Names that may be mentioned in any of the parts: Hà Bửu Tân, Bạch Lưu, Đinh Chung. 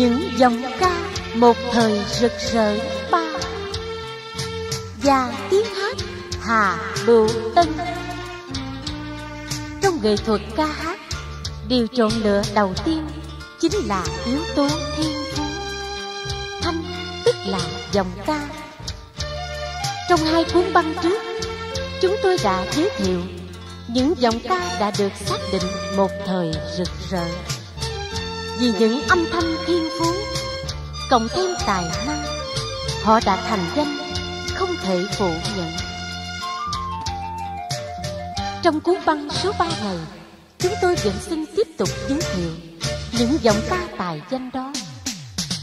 những giọng ca một thời rực rỡ ba, và tiếng hát Hà Bửu Tân. Trong nghệ thuật ca hát, điều chọn lựa đầu tiên chính là yếu tố thiên phú. Thanh tức là giọng ca. Trong hai cuốn băng trước, chúng tôi đã giới thiệu những giọng ca đã được xác định một thời rực rỡ vì những âm thanh thiên phú cộng thêm tài năng, họ đã thành danh không thể phủ nhận. Trong cuốn băng số 3 này, chúng tôi vẫn xin tiếp tục giới thiệu những giọng ca tài danh đó,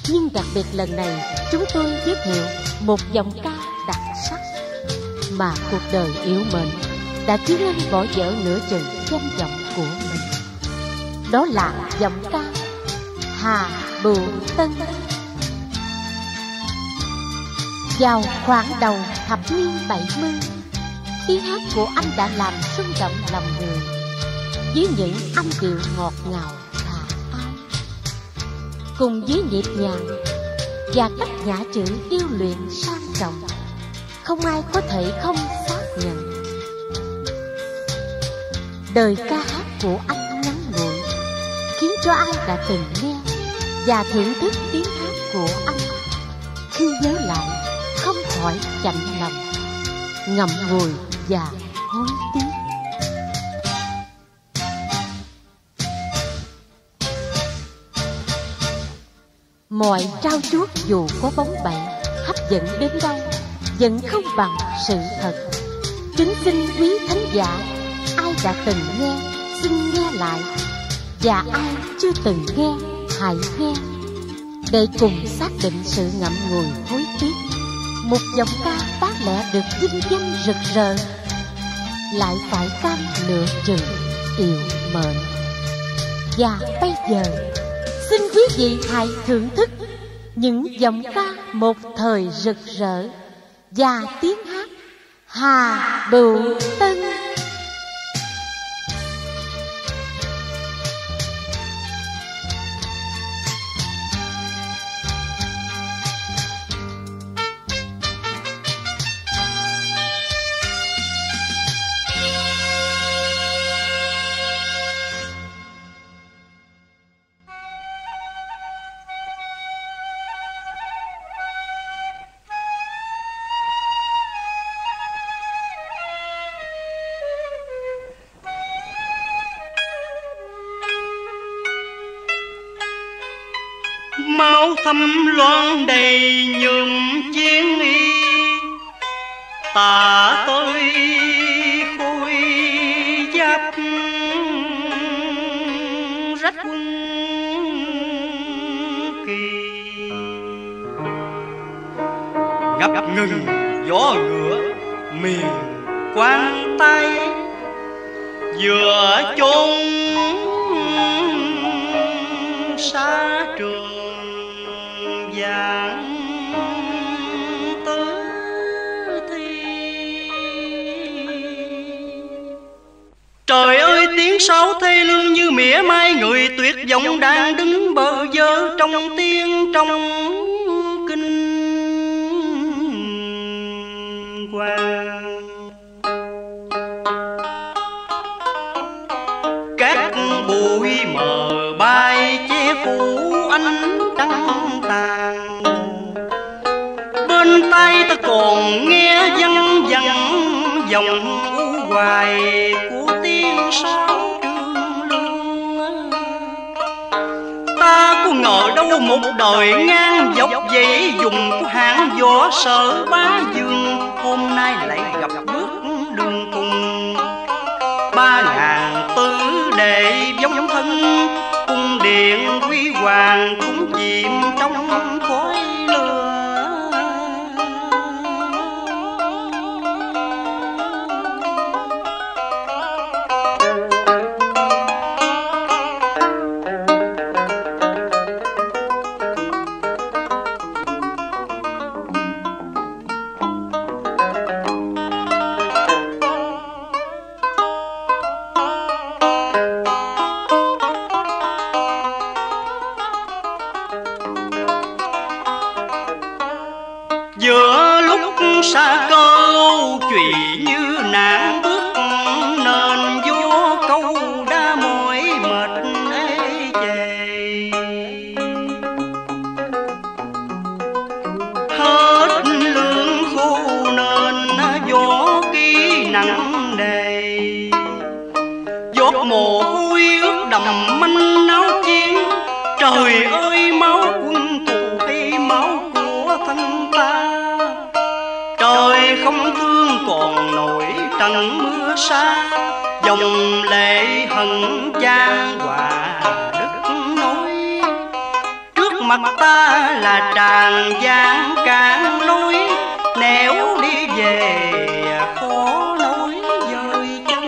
nhưng đặc biệt lần này chúng tôi giới thiệu một giọng ca đặc sắc mà cuộc đời yếu mệnh đã khiến anh bỏ dở nửa chừng danh vọng của mình. Đó là giọng ca Hà Bửu Tân. Vào khoảng đầu thập niên 70, tiếng hát của anh đã làm rung động lòng người với những âm điệu ngọt ngào khả ái, cùng với nhịp nhàng và cách nhã chữ điêu luyện sang trọng, không ai có thể không xác nhận. Đời ca hát của anh ngắn ngủi khiến cho ai đã từng nghe và thưởng thức tiếng hát của anh khi nhớ lại không khỏi chạnh lòng, ngậm ngùi và hối tiếc. Mọi trao chuốt dù có bóng bẩy hấp dẫn đến đâu vẫn không bằng sự thật. Kính xin quý thánh giả, ai đã từng nghe xin nghe lại, và ai chưa từng nghe hãy nghe, để cùng xác định sự ngậm ngùi hối tiếc. Một giọng ca bát lẽ được vinh danh rực rỡ lại phải cam nửa chừng yêu mệnh. Và bây giờ xin quý vị hãy thưởng thức những giọng ca một thời rực rỡ và tiếng hát Hà Bửu Tân. Máu thấm loang đầy nhuộm chiến y, tà tôi khôi giáp rách quân kỳ. Ngập ngừng gió ngựa miền Quang Tây vừa chốn xa trường tứ thi. Trời ơi, tiếng sáo thê lương như mỉa mai người tuyệt vọng đang đứng bơ vơ trong tiếng trong kinh hoàng. Các bụi mờ bay che phủ ánh trăng tàn, tay ta còn nghe văng vẳng dòng u hoài của tiếng sáo trương lương. Ta có ngờ đâu một đời ngang dọc dãy dùng của hạng võ Sở Bá Dương hôm nay lại gặp bước đường cùng. 3000 tứ đệ giống thân cung điện huy hoàng cũng chìm trong khói lửa. Giữa lúc xa cơ lâu chuyện như nạn bước, nên vô câu đã mỏi mệt ê chề. Hết lương khô nên võ ký nặng đề, dốt mồ hôi ướt đầm manh áo chiến. Trời ơi máu quân tù hay máu của thân ta, trời không thương còn nổi trận mưa xa. Dòng lệ hận chan hòa đất nối, trước mặt ta là tràn gian cản lối. Nếu đi về khó nối dời chân,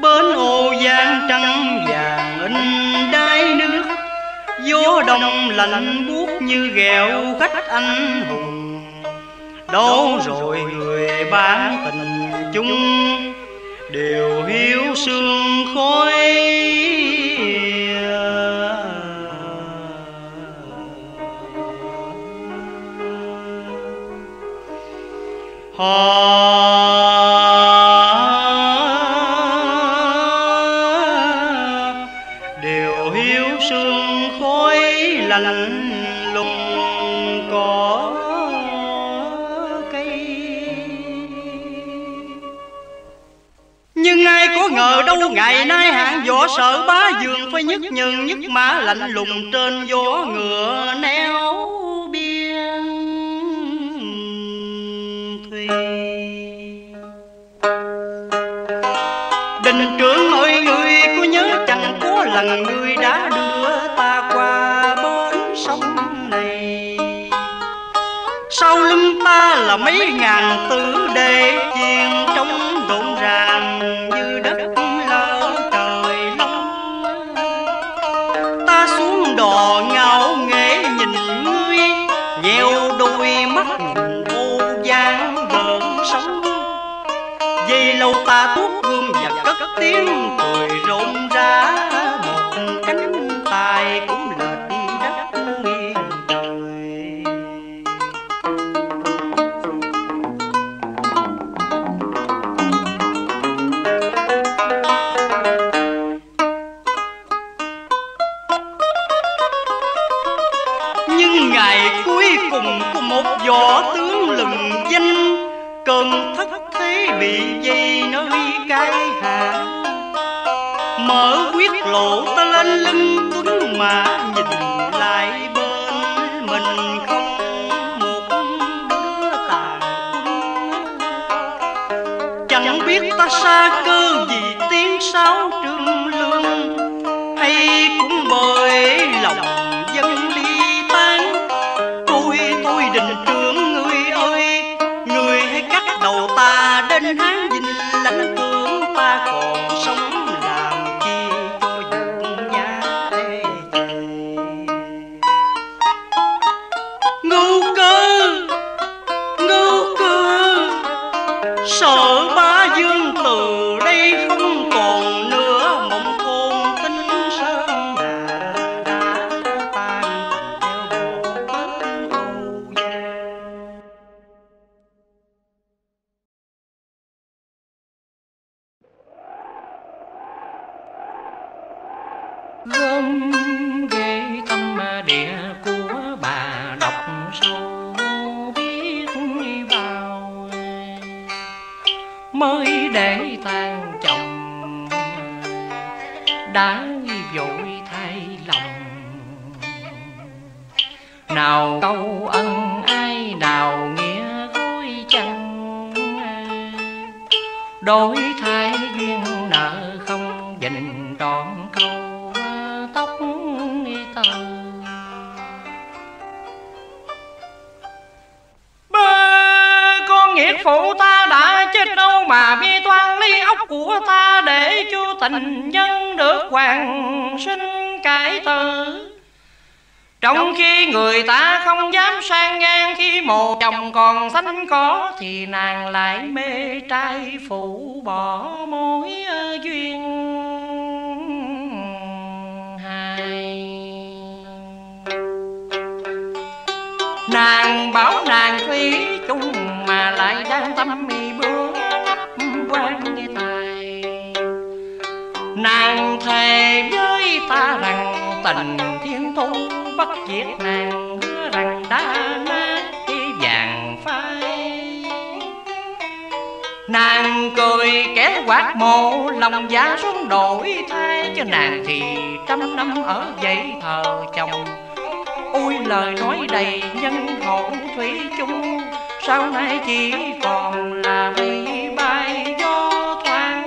bến ô giang trăng vàng in đáy nước. Gió đông lạnh buốt như ghẹo khách anh hùng. Đâu rồi người bạn tình chung, đều hiu sương khói. Điều hiu sương khói lạnh lùng cỏ cây. Nhưng ai có ngờ đâu ngày nay hạng võ sở bá vương phải nhất nhường nhất mã lạnh lùng trên vó ngựa neo biên thùy. Đình trưởng ơi ngươi có nhớ chẳng có lần ngươi đã đưa ta qua bến sông này. Sau lưng ta là mấy ngàn tử đệ chìm trong rộn ràng như đất lỡ trời long. Ta xuống đò ngạo nghễ nhìn ngươi, nheo đôi mắt nhìn ô giang bờ sông. Vì lâu ta tuốt gươm và cất tiếng cười rộn rã, một cánh tay cũng lệch đất nghiêng trời. Nhưng ngày cuối cùng của một võ tướng lừng danh, cơn thất thế bị dây nơi cái hạ. Mở quyết lộ ta lên lưng tuấn mã, nhìn lại bên mình không một đứa tàn. Chẳng biết ta xa cơ vì tiếng sáo trương lương, hay cũng bởi lòng dân ly tán. Tôi đình trưởng người ơi, người hãy cắt đầu ta đến hán dinh lãnh tướng. Ta còn sống làm chi cho dụng nhà tê chề. Ngưu cơ sợ bá vương từ đây không còn nữa. Mộng khôn tinh sơn hà đã tan theo bộ bến ô giang. Gom ghê tâm địa của bà đọc sâu biết bao, mới để tan chồng đã vội thay lòng. Nào câu ân ai nào nghĩa gối chăng, đổi thay duyên nợ không dình trọn câu tóc tờ. Ba con nghĩa phụ ta đã chết đâu mà bi toan ly óc của ta, để cho tình nhân được hoàn sinh cải tử. Trong khi người ta không dám sang ngang, khi một chồng còn sánh có, thì nàng lại mê trai phụ bỏ mối duyên hai. Nàng bảo nàng thủy chung mà lại đang tâm mi bướm quan nghe tài. Nàng thề với ta rằng tình thiên thu bất diệt, nàng hứa rằng đã nát cái vàng phai. Nàng cười kẻ quạt mồ, lòng giá xuống đổi thay, cho nàng thì trăm năm ở dãy thờ chồng. Ôi lời nói đầy nhân hồn thủy chung, sau nay chỉ còn là mây bay gió thoáng.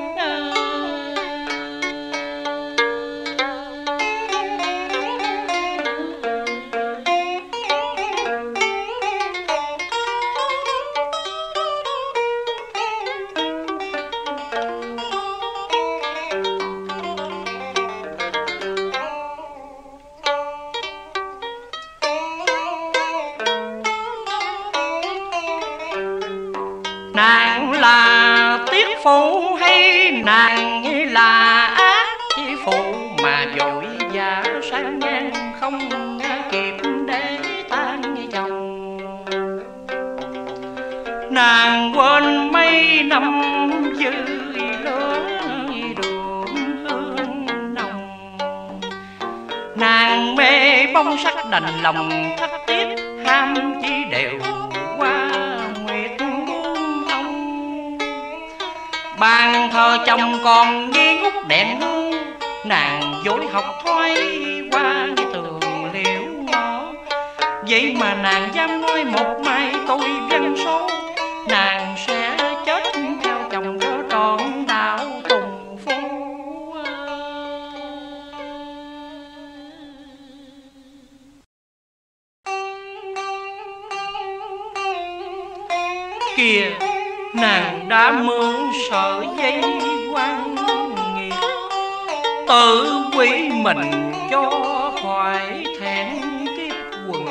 Nàng là tiết phụ hay nàng là ác phụ, mà vội vã sang ngang không kịp để tan chồng. Nàng quên mấy năm dư lứa đường hương nồng, nàng mê bông sắc đành lòng thất tiết, ham chỉ đều bàn thờ chồng còn nghi ngút đèn hương. Nàng dối học thoái qua tường liễu ngõ, vậy mà nàng dám nói một mai tôi dân số, nàng sẽ chết theo chồng cho trọn đạo tùng phu. Kìa, nàng đã mượn sợi dây quan nghiệt, tự quỷ mình cho khỏi thẹn kiếp quần.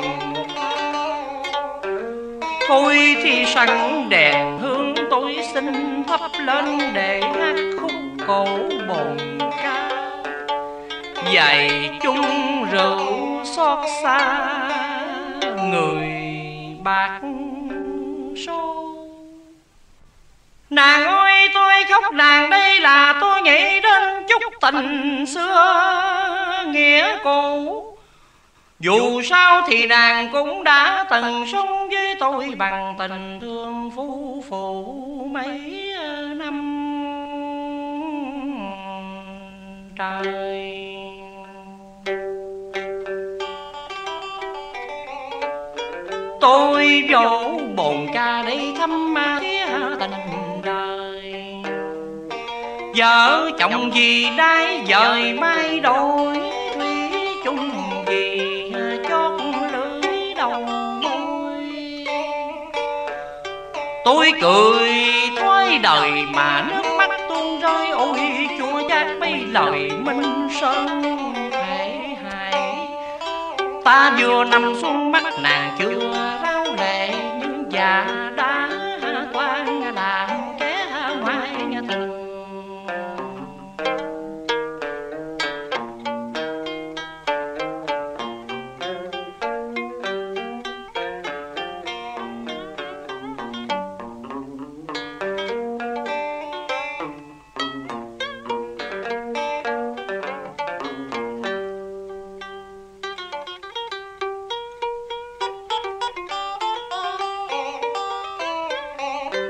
Thôi thì sẵn đèn hương tôi xin thắp lên, để hát khúc cổ bồn ca dạy chung rượu xót xa người bạc số. Nàng ơi tôi khóc nàng, đây là tôi nghĩ đến chút tình xưa nghĩa cũ. Dù sao thì nàng cũng đã từng sống với tôi bằng tình thương phu phụ mấy năm trời. Tôi vỗ bồn ca để thăm ma tía tình đời, vợ chồng gì đái dời mai đôi, thủy chung gì chót lưỡi đầu môi. Tôi cười thoái đời mà nước mắt tuôn rơi, ôi chua chát mấy lời Minh Sơn hãy hại. Ta vừa nằm xuống mắt nàng chưa ráo lệ, những già đã toan làm kẻ ngoài tình.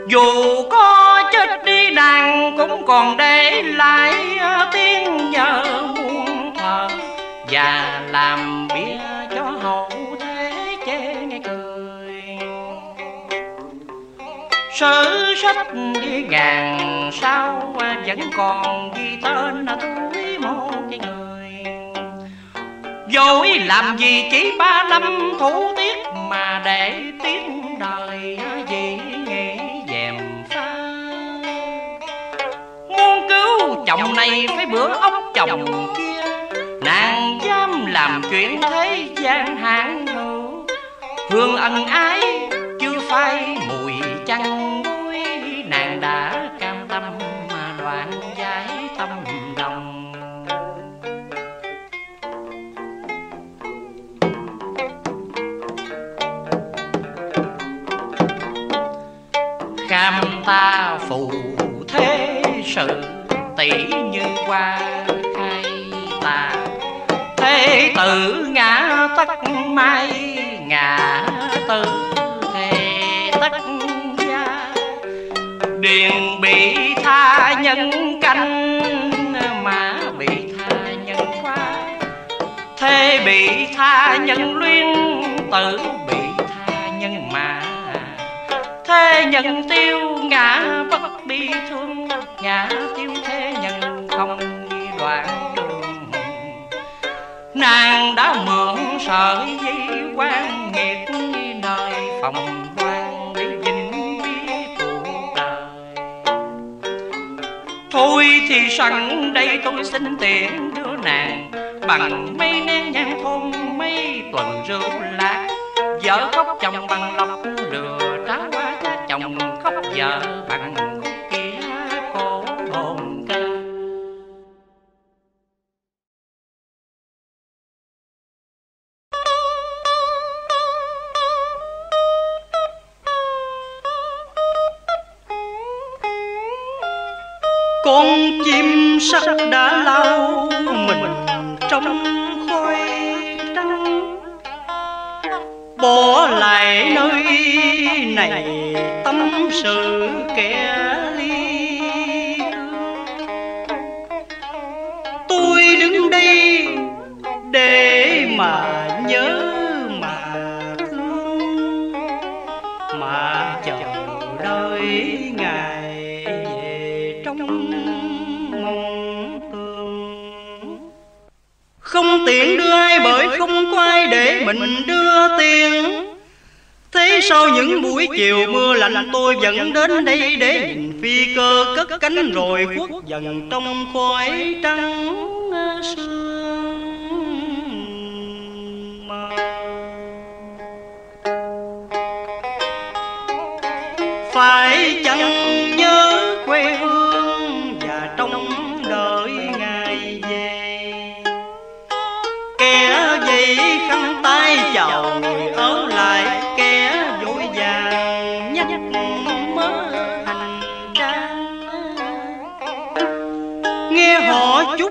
Dù có chết đi nàng cũng còn để lại tiếng nhớ buồn thở, và làm bia cho hậu thế chê nghe cười. Sử sách với ngàn sao vẫn còn ghi tên tuổi một cái người. Dối làm gì chỉ 35 thủ tiết, mà để tiếng đời gì. chồng này phải bữa ông chồng kia, nàng dám làm chuyện thế gian hạng hữu. Hương ân ái chưa phai mùi chăng muối, nàng đã cam tâm mà đoạn giải tâm lòng. Cam ta phù thế sự tỷ như qua khai tà, thế tự ngã tắc mai ngã tư thế tắc gia. Điền bị tha nhân canh mà bị tha nhân quá, thế bị tha nhân luyến tử bị tha nhân mà. Thế nhân tiêu ngã bất bi thương, ngã tiêu thế nhân không đoạn đường. Nàng đã mượn sợi dây quan nghiệt, nơi phòng quan để dính cuộc đời. Thôi thì sẵn đây tôi xin tiện đưa nàng, bằng mấy nén nhang thôn mấy tuần rượu lạc. Vợ khóc chồng bằng lọc lừa trá quá, chồng khóc vợ bằng kia khổ hồn ca. Con chim sắt đã lao mình trong khói trắng, bỏ lại nơi này tâm sự kẻ ly. Tôi đứng đây để mà nhớ mà thương, mà chờ đợi ngày về trong mong tương. Không tiện đưa ai bởi không có ai để mình đưa tiền. Thế sau những buổi chiều mưa lạnh, tôi vẫn đến đây để nhìn phi cơ cất cánh rồi khuất dần trong khói trắng sương mờ. Phải chăng nhớ quê hương và trong đời ngày về, kẻ dây khăn tay chào người ở lại,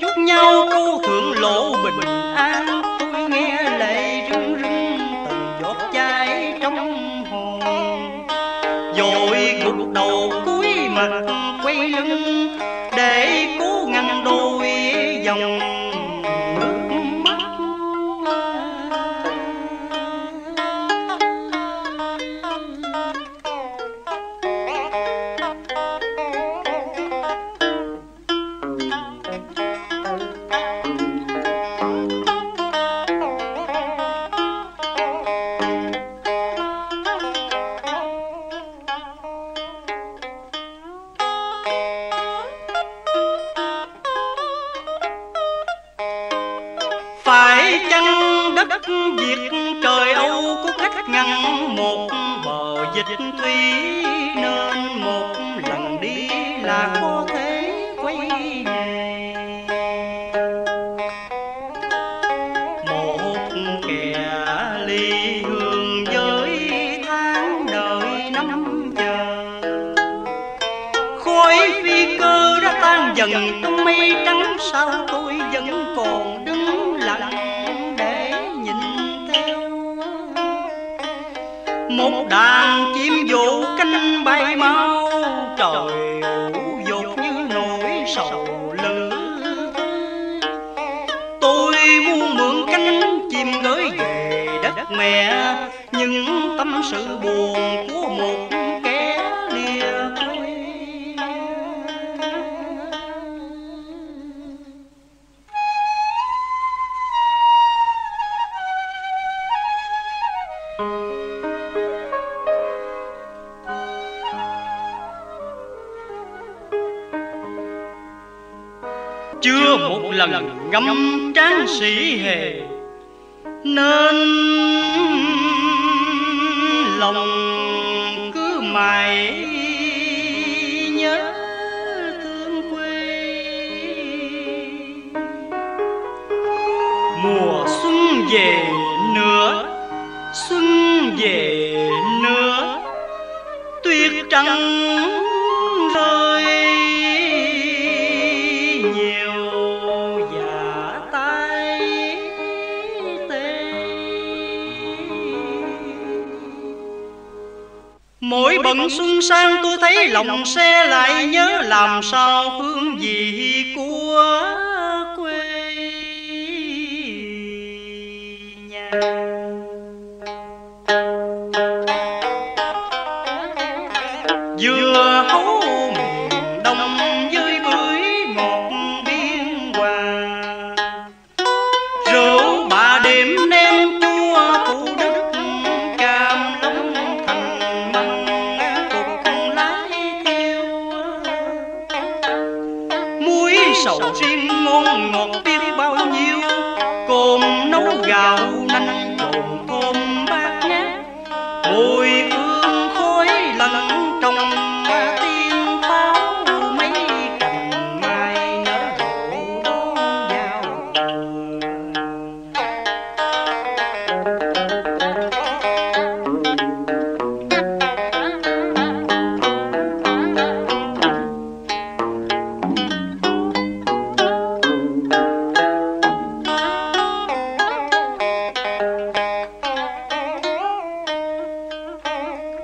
chúc nhau câu thượng lộ bình an. Tôi nghe lệ rưng rưng từng giọt chai trong hồn, vội gục đầu cúi mặt quay lưng để cố ngăn đôi dòng nước mắt. Việt trời Âu có cách ngăn một bờ dịch thủy, nên một lần đi là có thể quay về. Một kẻ ly hương với tháng đời năm chờ, khói phi cơ đã tan dần trong mây trắng. Sao tôi vẫn còn đứng lặng một đàn chim vỗ cánh bay mau, trời ủ dột như nỗi sầu lử. Tôi muốn mượn cánh chim gửi về đất mẹ những tâm sự buồn của một kẻ lìa quê. chưa một lần ngắm tráng sĩ hề, nên lòng cứ mãi nhớ thương quê. Mùa xuân về nữa, xuân về nữa, tuyết trắng mỗi bận xuân sang, tôi thấy lòng xe lại nhớ làm sao hương vị của quê nhà. Dưa hấu miền Đông với bưởi một biên hòa, rượu bà đêm nem chua củ đất cam lông thành măng sầu riêng ngon ngọt biết bao nhiêu, cơm nấu gạo nanh trộn cơm bát ngát, mùi hương khói lẫn trong tiếng pháo, mấy cành mai nở rộ đón giao thừa.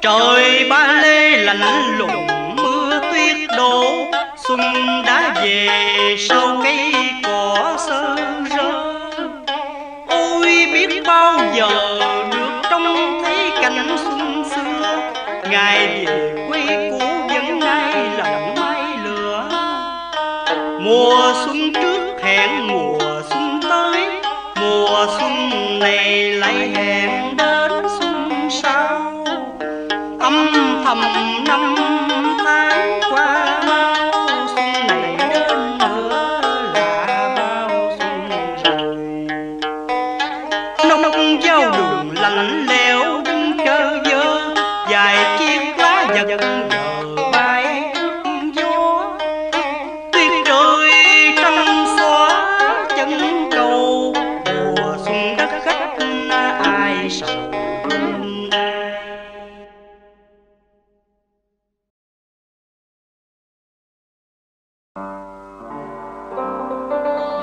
Trời ba lê lạnh lùng mưa tuyết đổ, xuân đã về sau cây cỏ xơ rơ. Ôi biết bao giờ được trông thấy cảnh xuân xưa, ngày về quê cũ vẫn nay lòng mây lửa. Mùa xuân trước hẹn mùa xuân tới, mùa xuân này lại hẹn đến xuân sau. Âm thầm năm tháng qua bao, xuân này đến nữa là bao xuân rồi. Nông giao đường lạnh lẽo đứng trơ vơ, vài chiếc lá giật giờ bay gió. Tuyết rơi trăng xóa chân cầu, mùa xuân đất khách ai sầu.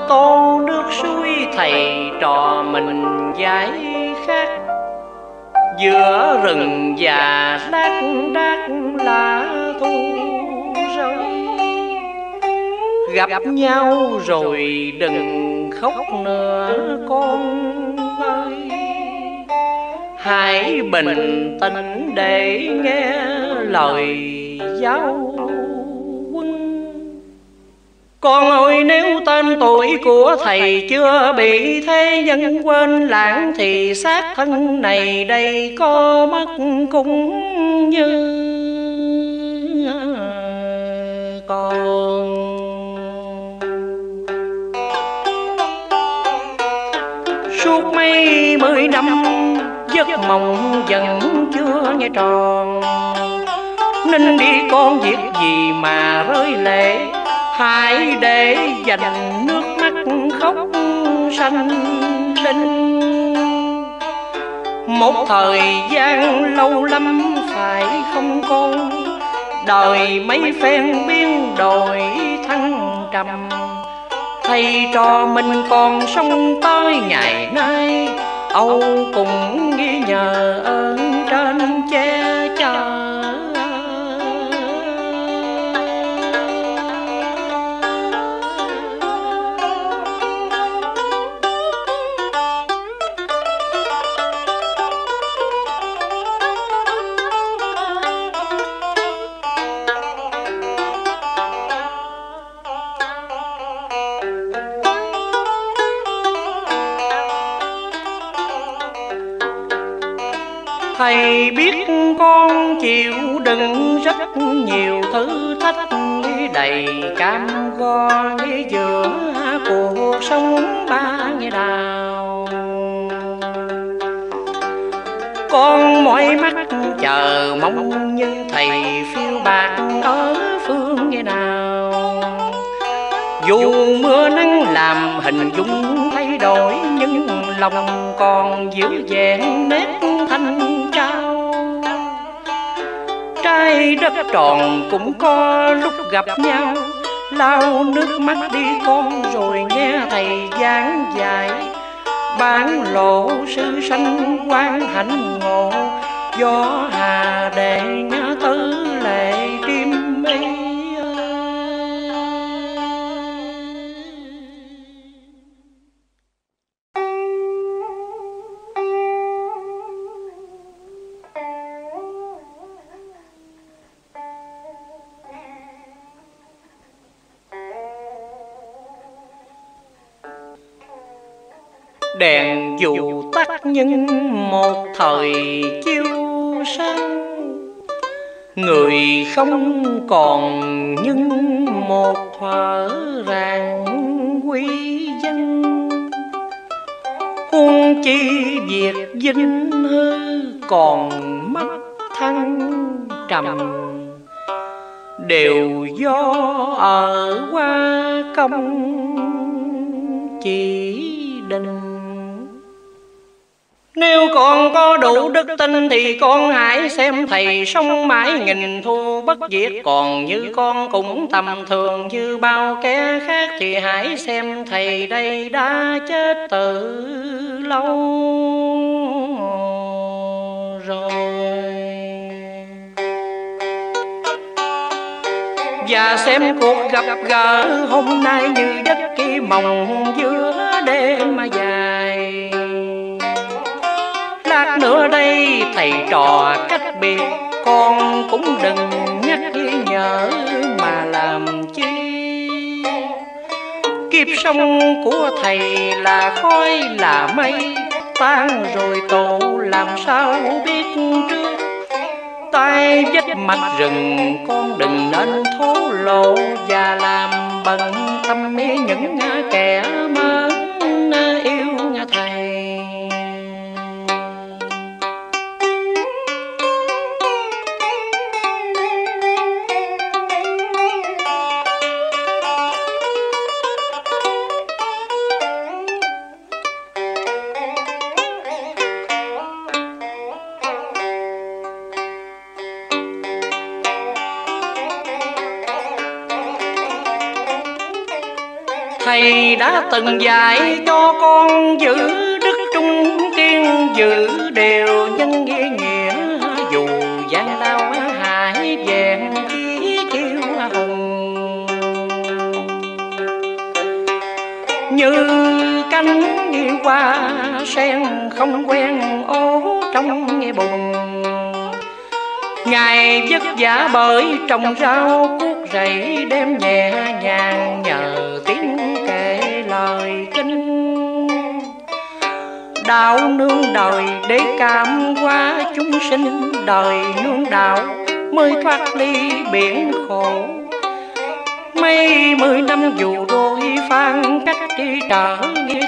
Tô nước suối thầy trò mình giải khát, giữa rừng già lác đác lá thu rơi. Gặp nhau rồi đừng khóc nữa con ơi, hãy bình tĩnh để nghe lời giáo. Con ơi nếu tên tuổi của thầy chưa bị thế nhân quên lãng, thì xác thân này đây có mất cũng như con. Suốt mấy mươi năm giấc mộng vẫn chưa nghe tròn, nên đi con việc gì mà rơi lệ, hãy để dành nước mắt khóc sanh linh. Một thời gian lâu lắm phải không con, đời mấy phen biến đổi thăng trầm. Thầy trò mình còn sống tới ngày nay, âu cũng ghi nhờ ơn trên che chở. này biết con chịu đựng rất nhiều thử thách đầy cam go giữa cuộc sống ba nghĩa đào. Con mỏi mắt chờ mong như thầy phiêu bạc ở phương nghĩa đào. Dù mưa nắng làm hình dung thay đổi, nhưng lòng còn giữ vẹn nét thanh cao. Trái đất tròn cũng có lúc gặp nhau, lau nước mắt đi con rồi nghe thầy giảng dạy. Bán lộ sư sanh quan hạnh ngộ, gió Hà Đệ nhớ tư lệ kim mi. Đèn dù tắt nhưng một thời chiếu sáng, người không còn nhưng một thở ràng quy dân. Huống chi việc dính hư còn mất thăng trầm, đều do ở qua công chỉ định. Nếu con có đủ đức tin thì con hãy xem thầy sống mãi nghìn thu bất diệt. Còn như con cũng tầm thường như bao kẻ khác, thì hãy xem thầy đây đã chết từ lâu rồi. Và xem cuộc gặp gỡ hôm nay như giấc kỳ mộng giữa đêm mà dài. Lát nữa đây thầy trò cách biệt, con cũng đừng nhắc nhở mà làm chi. Kiếp sống của thầy là khói là mây, tan rồi tổ làm sao biết trước. Tay vết mặt rừng con đừng nên thổ lộ, và làm bận tâm những kẻ mơ yêu thầy. Thầy đã từng dạy cho con giữ đức trung kiên, giữ điều nhân nghĩa dù gian lao hại vẹn khí kiêu hùng. Như cánh hoa sen không quen ố trong nghe bùn, ngày vất vả bởi trồng rau cuốc rẫy, đêm nhẹ nhàng nhờ tiếng kể lời kinh. Đạo nương đời để cảm hóa chúng sinh, đời nương đạo mới thoát ly biển khổ. Mấy mươi năm dù đôi phan cách đi trở,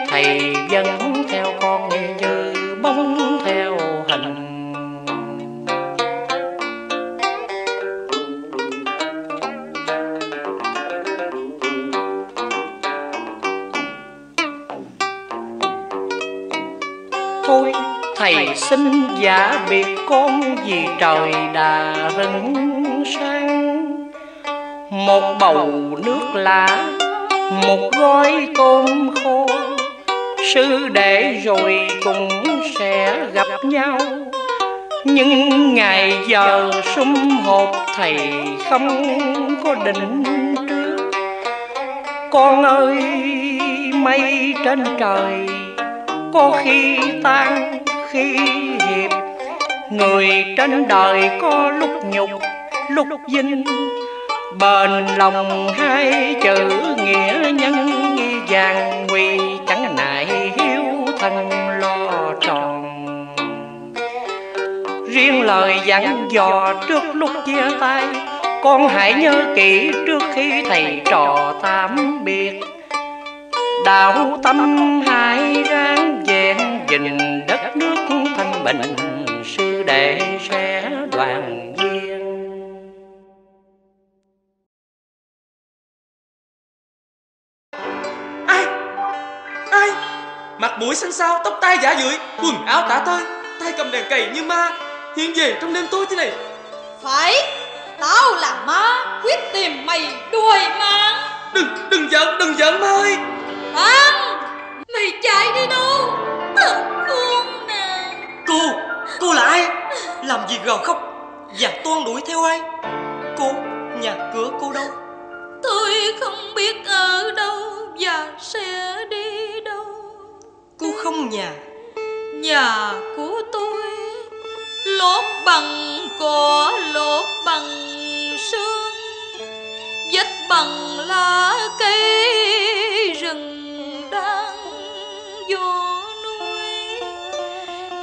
thầy vẫn theo con như bóng theo hình. Thôi thầy xin giả biệt con, vì trời đã rừng sang. Một bầu nước lá, một gói tôm khô, sư đệ rồi cũng sẽ gặp nhau. Nhưng ngày giờ sum họp thầy không có định trước. Con ơi mây trên trời, có khi tan khi hiệp. Người trên đời có lúc nhục lúc vinh, bền lòng hai chữ nghĩa nhân vàng nguy chẳng nại hiếu thân lo tròn. Những lời dặn dò trước lúc chia tay, con hãy nhớ kỹ trước khi thầy trò tạm biệt. Đạo tâm hãy ráng vẹn gìn đất nước thanh bình, sư đệ sẽ đoàn viên. Ai mặt mũi xanh xao, tóc tai giả dưỡi, quần áo tả tơi, tay cầm đèn cầy như ma hiện về trong đêm tối thế này. Phải, tao là ma, quyết tìm mày đuổi mang. Đừng giận ma ơi. Anh, mày chạy đi đâu? Thật khôn nè. Cô là ai? Làm gì gào khóc và toan đuổi theo ai? Cô, nhà cửa cô đâu? Tôi không biết ở đâu và sẽ đi đâu. Cô không nhà. Nhà của tôi lốp bằng cỏ, lốp bằng sương, vách bằng lá cây, rừng đang vô nuôi.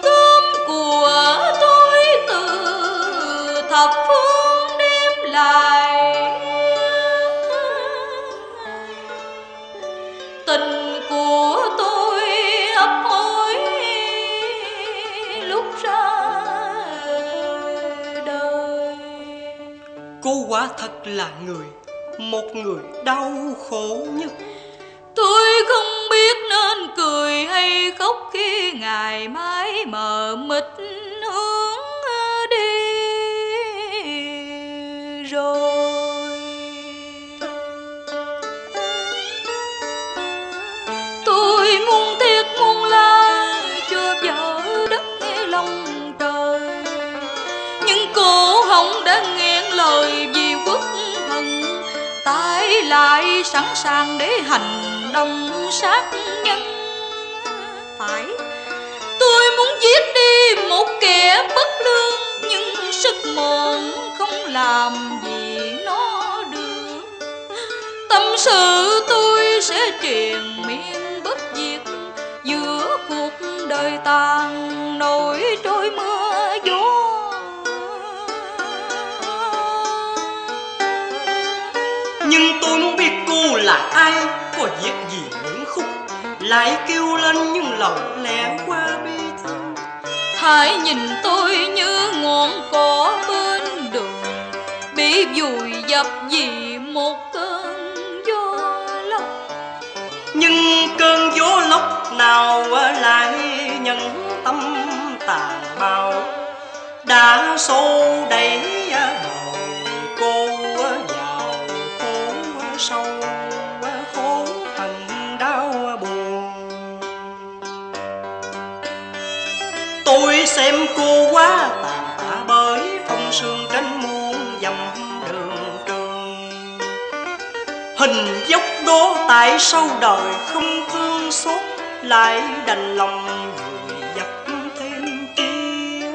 Cơm của tôi từ thập phương đem lại, tình của tôi hấp hối lúc ra đời. Cô quả thật là người, một người đau khổ nhất. Tôi không biết nên cười hay khóc khi ngày mai mờ mịt hướng đi rồi. Tôi muốn thiết muốn la cho vợ đất lòng trời, nhưng cô không đã nghe lời vì quốc thần, tái lại sẵn sàng để hành đồng sát nhân. Phải, tôi muốn giết đi một kẻ bất lương, nhưng sức mòn không làm gì nó được. Tâm sự tôi sẽ truyền miên bất diệt giữa cuộc đời tàn nổi trôi mưa gió. Nhưng tôi muốn biết cô là ai, có việc gì những khúc lại kêu lên những lời lẽ qua bi thương. Hãy nhìn tôi như ngọn cỏ bên đường bị vùi dập vì một cơn gió lốc, nhưng cơn gió lốc nào lại nhân tâm tàn bạo đã xô đẩy đời cô vào khổ sâu. Tôi xem cô quá tàn tạ bởi phong sương trên muôn dòng đường trường. Hình dốc đó tại sau đời không thương xót, lại đành lòng vùi dập thêm kia.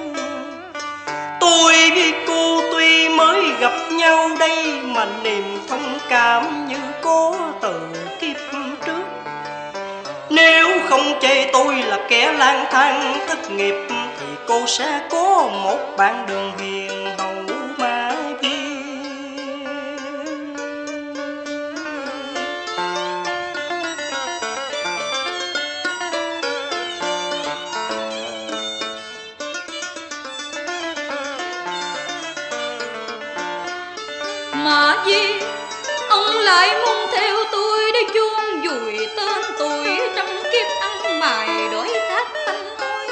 Tôi với cô tuy mới gặp nhau đây mà niềm thông cảm như có từ kiếp trước. Nếu không chê tôi là kẻ lang thang thất nghiệp thì cô sẽ có một bạn đường hiền hậu mãi bên. Mà gì ông lại muốn theo tôi để chuông vùi tên tôi trong kiếp ăn mày đổi khác tanh hôi.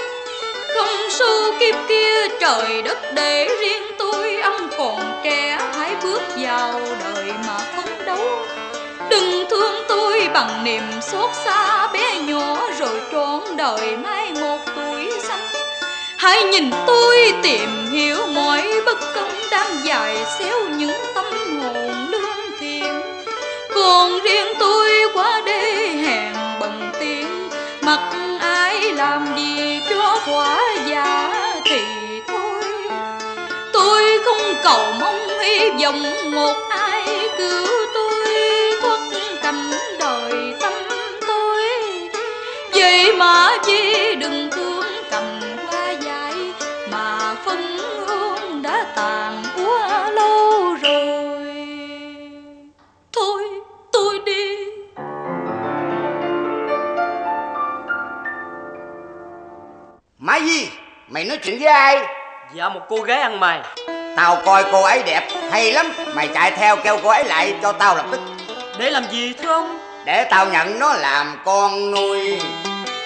Không sâu kiếp kia trời đất để riêng tôi, ông còn trẻ hãy bước vào đời mà phấn đấu. Đừng thương tôi bằng niềm xót xa bé nhỏ rồi trọn đời mai một tuổi xanh. Hãy nhìn tôi tìm hiểu mọi bất công đang dài xéo những tâm hồn lương thiện. Còn riêng tôi quá đê hèn bần tiếng, mặc ai làm gì cho quá giả thì thôi. Tôi không cầu mong hy vọng một ai cứu tôi thoát cảnh đời tâm tôi. Vậy mà chi đừng thương cầm qua dài mà phân Cái gì? Mày nói chuyện với ai? Dạ một cô gái ăn mày. Tao coi cô ấy đẹp hay lắm. Mày chạy theo kêu cô ấy lại cho tao lập tức. Để làm gì thưa ông? Để tao nhận nó làm con nuôi,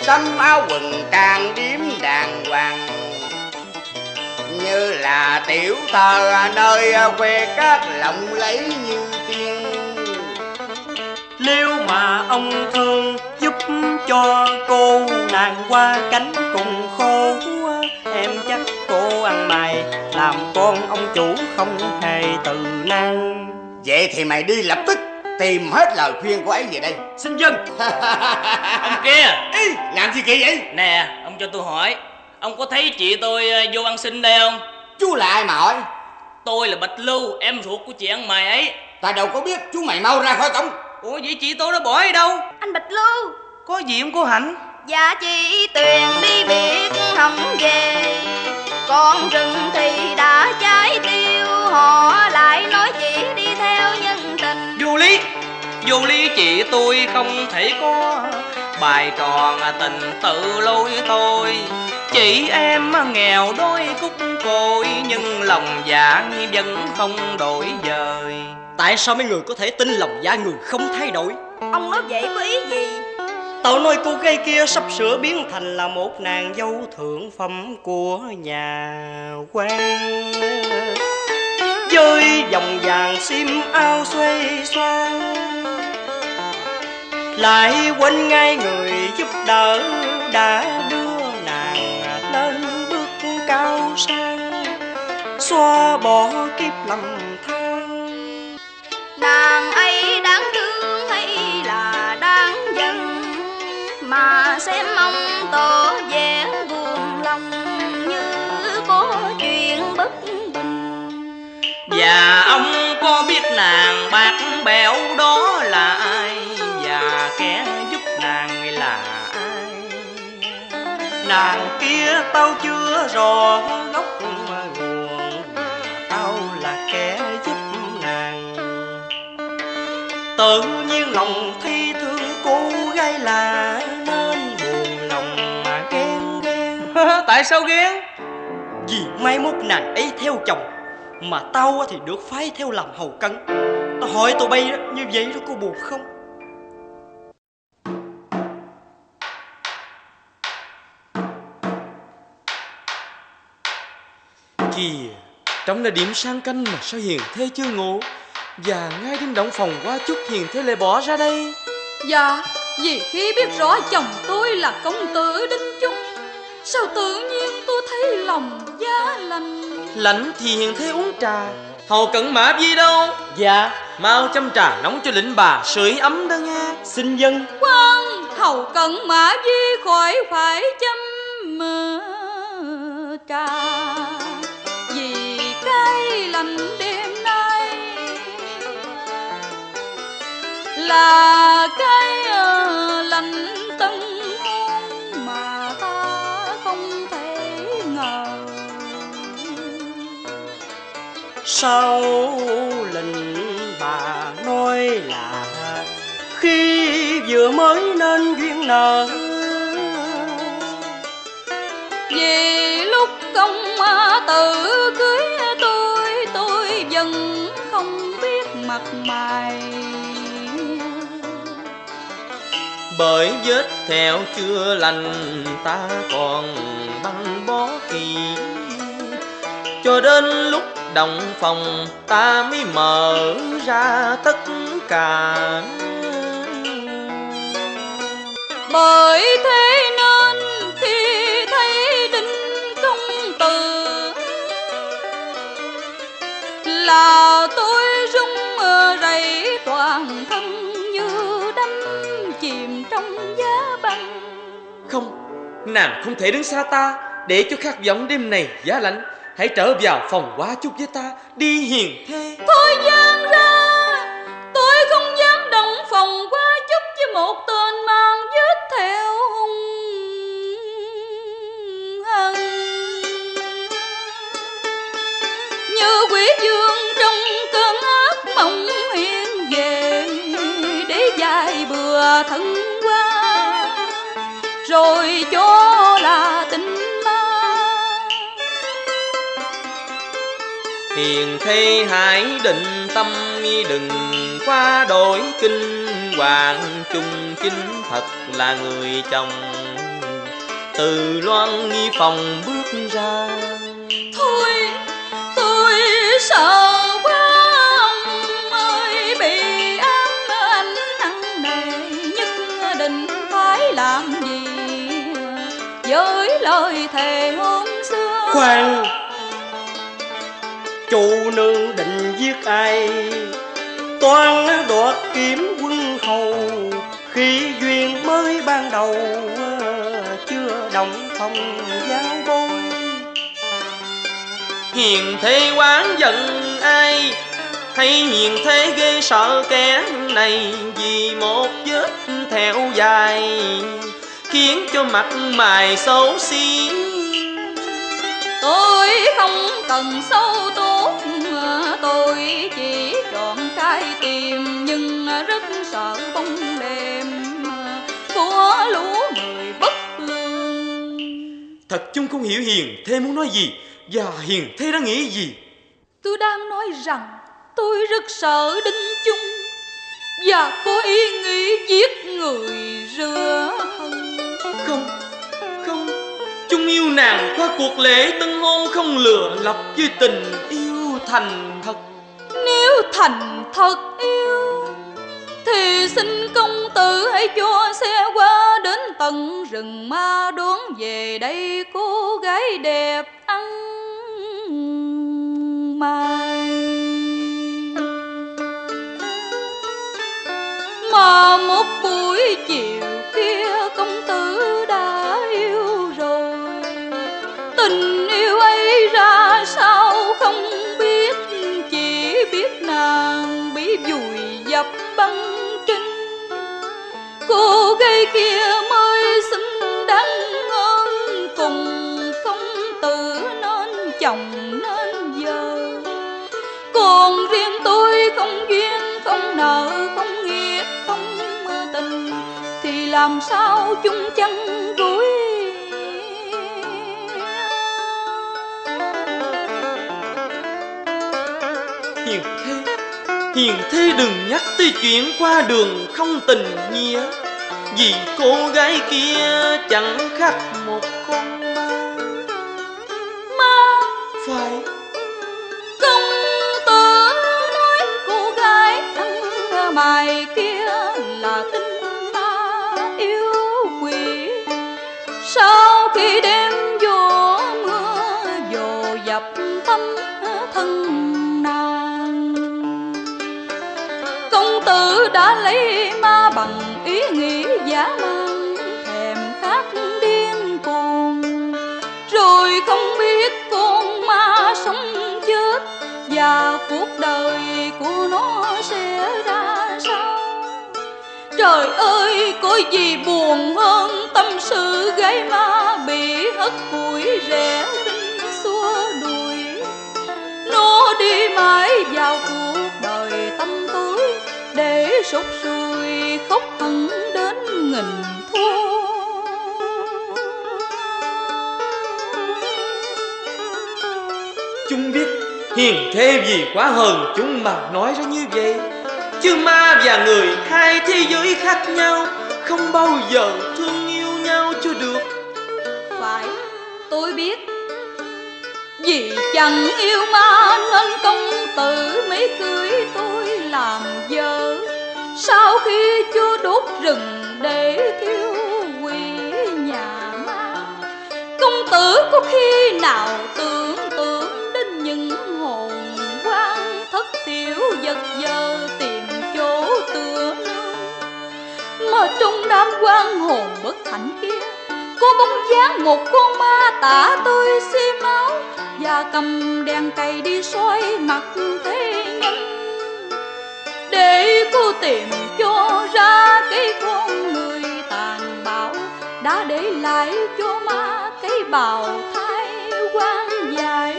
sắm áo quần trang điểm đàng hoàng, như là tiểu thơ nơi quê cát lộng lẫy như tiên. Nếu mà ông thương giúp cho cô nàng qua cánh cùng khô, em chắc cô ăn mày làm con ông chủ không hề từ nan. Vậy thì mày đi lập tức tìm hết lời khuyên của ấy về đây. Xin dân. Ông kia. Ê, làm gì kỳ vậy? Nè, ông cho tôi hỏi, ông có thấy chị tôi vô ăn xin đây không? Chú là ai mà hỏi? Tôi là Bạch Lưu, em ruột của chị ăn mày ấy. Ta đâu có biết, chú mày mau ra khỏi cổng. Ủa vậy chị tôi nó bỏ đi đâu? Anh Bạch Lưu. Có gì không cô Hạnh? Dạ chị Tuyền đi biệt không về, con rừng thì đã cháy tiêu, họ lại nói chị đi theo nhân tình. Vô lý chị tôi không thể có, bài tròn tình tự lôi tôi. Chị em nghèo đôi khúc côi, nhưng lòng dạ vẫn không đổi dời. Tại sao mấy người có thể tin lòng dạ người không thay đổi? Ông nói vậy có ý gì? Tao nói cô gái kia sắp sửa biến thành là một nàng dâu thượng phẩm của nhà quan, chơi vòng vàng xiêm ao xuê xoan, lại quên ngay người giúp đỡ đã đưa nàng lên bước cao sang, xóa bỏ kiếp lầm than. Nàng ấy đáng thương hay là đáng dân, mà xem ông tỏ vẻ buồn lòng như có chuyện bất bình. Và ông có biết nàng bạc bẽo đó là ai? Kẻ giúp nàng là ai? Nàng kia tao chưa rõ gốc nguồn, tao là kẻ giúp nàng. Tự nhiên lòng thi thương cô gái là nên buồn lòng mà ghen ghen. Tại sao ghen? Vì mai mốt nàng ấy theo chồng, mà tao thì được phái theo làm hầu cân. Tao hỏi tụi bay như vậy đó cô buồn không? Kìa, trong là điểm sang canh mà sao hiền thế chưa ngủ, và ngay đêm động phòng qua chút hiền thế lại bỏ ra đây. Dạ, vì khi biết rõ chồng tôi là công tử Đinh Chung, sao tự nhiên tôi thấy lòng giá lạnh. Lạnh thì hiền thế uống trà, hầu cận mã gì đâu. Dạ, mau chăm trà nóng cho lĩnh bà sưởi ấm đó nha. Xin dân. Quang, hầu cận mã gì khỏi phải chăm trà, đêm nay là cái lạnh tân hôn mà ta không thể ngờ. Sau lệnh bà nói là khi vừa mới nên duyên nợ, vì lúc công tử cưới mặt mày bởi vết thẹo chưa lành, ta còn băng bó kỳ cho đến lúc động phòng ta mới mở ra tất cả. Bởi thế nên khi thấy Đinh công tử là tôi rẫy toàn thân như đắm chìm trong giá băng. Không, nàng không thể đứng xa ta để cho khát vọng đêm này giá lạnh. Hãy trở vào phòng quá chút với ta đi hiền thê. Thôi gian ra, tôi không dám động phòng quá chút với một tên mang vết thẹo hung hăng như quỷ dương trong cơn ác mộng. Thân qua rồi cho là tình ma hiền thi hãy định tâm, đừng quá đổi kinh hoàng. Chung chính thật là người chồng, từ Loan nghi phòng bước ra. Thôi tôi sợ quá ông ơi, bị ám ảnh nặng nề, nhất định phải làm gì với lời thề hôm xưa. Khoan, chủ nương định giết ai? Toan đoạt kiếm quân hầu, khi duyên mới ban đầu chưa đồng phong giao bôi. Hiền thế quán giận ai, hay hiền thế ghê sợ kẻ này? Vì một vết theo dài, khiến cho mặt mày xấu xí. Tôi không cần xấu tốt, tôi chỉ chọn cái tìm, nhưng rất sợ bóng đêm của lũ người bất lương. Thật chung không hiểu hiền thế muốn nói gì và hiền thế đã nghĩ gì. Tôi đang nói rằng tôi rất sợ Đinh Chung và có ý nghĩ giết người rửa hận. Không, Chung yêu nàng qua cuộc lễ tân hôn, không lừa lọc với tình yêu thành thật. Nếu thành thật yêu thì xin công tử hãy cho xe qua đến tận rừng ma đón về đây cô gái đẹp ăn mai. Mà một buổi chiều kia công tử đã yêu rồi, tình yêu ấy ra sao không biết, chỉ biết nàng bị vùi dập băng trinh. Cô gái kia mới xứng đáng hơn cùng công tử nên chồng nên vợ, còn riêng tôi không duyên không nợ không nghĩa không tình, thì làm sao chung chăn gối. Hiền thế đừng nhắc tới chuyện qua đường không tình nghĩa, vì cô gái kia chẳng khác một con ma. Ma? Phải. Công tử nói cô gái ăn mày kia là tinh ma yêu quỷ, sau khi đêm vô mưa vô dập tâm thân. Tử đã lấy ma bằng ý nghĩ dã man, thèm khát điên cuồng, rồi không biết con ma sống chết và cuộc đời của nó sẽ ra sao. Trời ơi, có gì buồn hơn tâm sự gái ma bị hất hủi rẽ tinh xua đuổi. Nó đi mãi vào cuộc đời tâm tối, để sụt sùi khóc hẳn đến nghìn thu. Chúng biết hiền thế vì quá hờn chúng mà nói ra như vậy, chứ ma và người hai thế giới khác nhau, không bao giờ thương yêu nhau cho được. Phải, tôi biết. Vì chẳng yêu ma nên công tử mới cưới tôi làm vợ, sau khi chưa đốt rừng để thiêu quỷ nhà ma. Công tử có khi nào tưởng đến những hồn quan thất thiểu vật vờ tìm chỗ tựa nương, mà trong đám quan hồn bất hạnh kia có bóng dáng một con ma tả tơi xi máu và cầm đèn cày đi soi mặt thế nhân, để cô tìm cho ra cái con người tàn bạo đã để lại cho ma cái bào thai quan dài,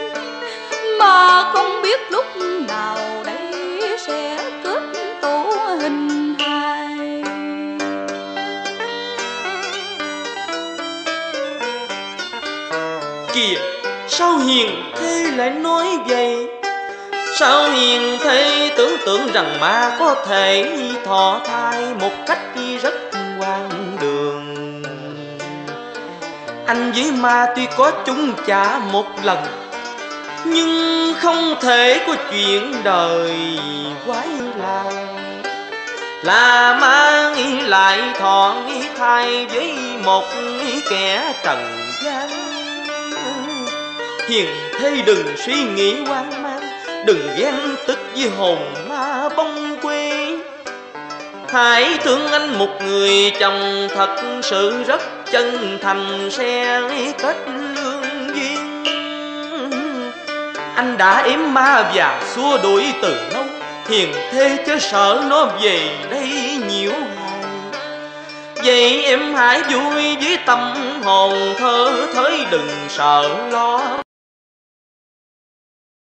mà không biết lúc nào đây sẽ kết tổ hình hài. Kìa, sao hiền thế lại nói vậy? Sao hiền thế tưởng tượng rằng ma có thể thọ thai một cách rất hoang đường. Anh với ma tuy có chung chả một lần, nhưng không thể có chuyện đời quái lạ. Là ma nghĩ lại thọ nghĩ thai với một kẻ trần gian. Hiền thế đừng suy nghĩ hoang mang, đừng ghen tức với hồn ma bông quê. Hãy thương anh một người chồng thật sự rất chân thành sẽ kết lương duyên. Anh đã ếm ma và xua đuổi từ lâu, hiền thế chớ sợ nó về đây nhiều hại. Vậy em hãy vui với tâm hồn thơ thới, đừng sợ lo